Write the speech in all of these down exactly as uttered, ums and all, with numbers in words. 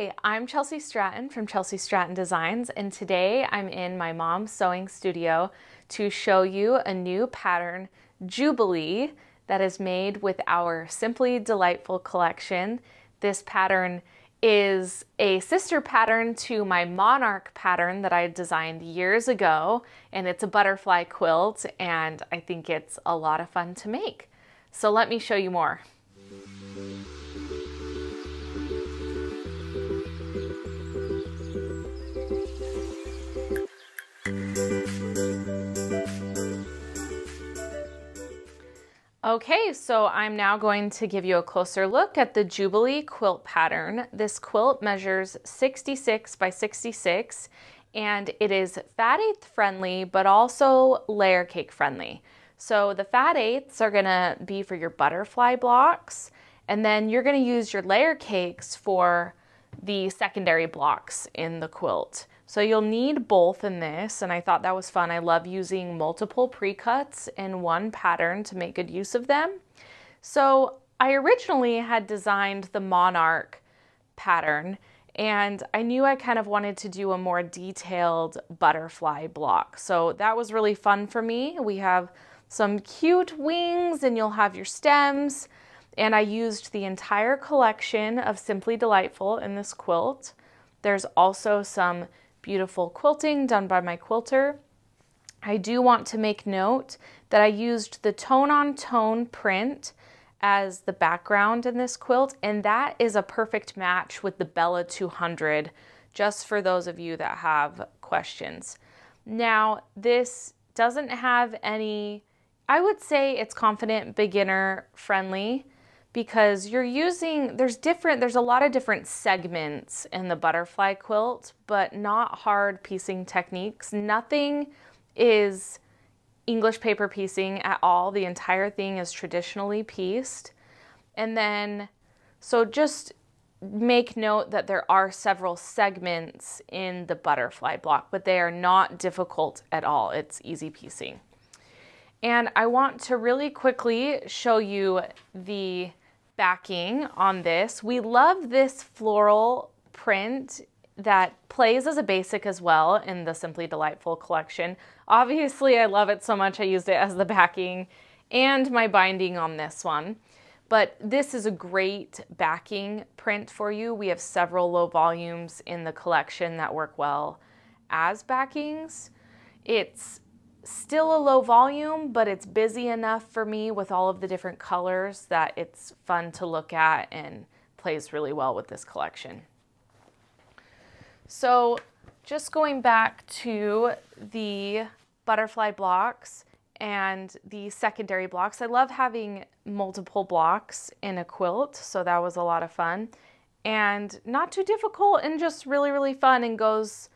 Hi, I'm Chelsi Stratton from Chelsi Stratton Designs, and today I'm in my mom's sewing studio to show you a new pattern, Jubilee, that is made with our Simply Delightful collection. This pattern is a sister pattern to my Monarch pattern that I designed years ago, and it's a butterfly quilt, and I think it's a lot of fun to make. So let me show you more. Okay, so I'm now going to give you a closer look at the Jubilee quilt pattern. This quilt measures sixty-six by sixty-six, and it is fat eighth friendly, but also layer cake friendly. So the fat eighths are gonna be for your butterfly blocks, and then you're gonna use your layer cakes for the secondary blocks in the quilt. So you'll need both in this, and I thought that was fun. I love using multiple pre-cuts in one pattern to make good use of them. So I originally had designed the Monarch pattern, and I knew I kind of wanted to do a more detailed butterfly block. So that was really fun for me. We have some cute wings, and you'll have your stems, and I used the entire collection of Simply Delightful in this quilt. There's also some beautiful quilting done by my quilter. I do want to make note that I used the tone-on-tone print as the background in this quilt, and that is a perfect match with the Bella two hundred, just for those of you that have questions. Now, this doesn't have any, I would say it's confident beginner friendly, because you're using, there's different, there's a lot of different segments in the butterfly quilt, but not hard piecing techniques. Nothing is English paper piecing at all. The entire thing is traditionally pieced. And then, so just make note that there are several segments in the butterfly block, but they are not difficult at all. It's easy piecing. And I want to really quickly show you the backing on this. We love this floral print that plays as a basic as well in the Simply Delightful collection. Obviously, I love it so much I used it as the backing and my binding on this one. But this is a great backing print for you. We have several low volumes in the collection that work well as backings. It's still a low volume, but it's busy enough for me with all of the different colors that it's fun to look at and plays really well with this collection. So just going back to the butterfly blocks and the secondary blocks, I love having multiple blocks in a quilt, so that was a lot of fun. And not too difficult, and just really, really fun, and goes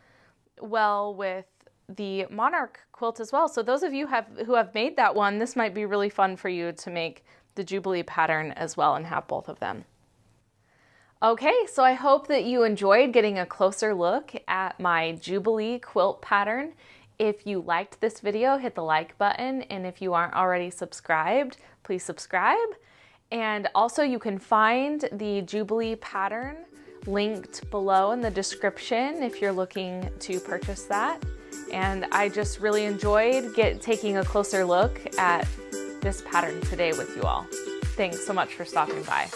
well with the Monarch quilt as well. So those of you have, who have made that one, this might be really fun for you to make the Jubilee pattern as well and have both of them. Okay, so I hope that you enjoyed getting a closer look at my Jubilee quilt pattern. If you liked this video, hit the like button, and if you aren't already subscribed, please subscribe. And also you can find the Jubilee pattern linked below in the description if you're looking to purchase that. And I just really enjoyed get, taking a closer look at this pattern today with you all. Thanks so much for stopping by.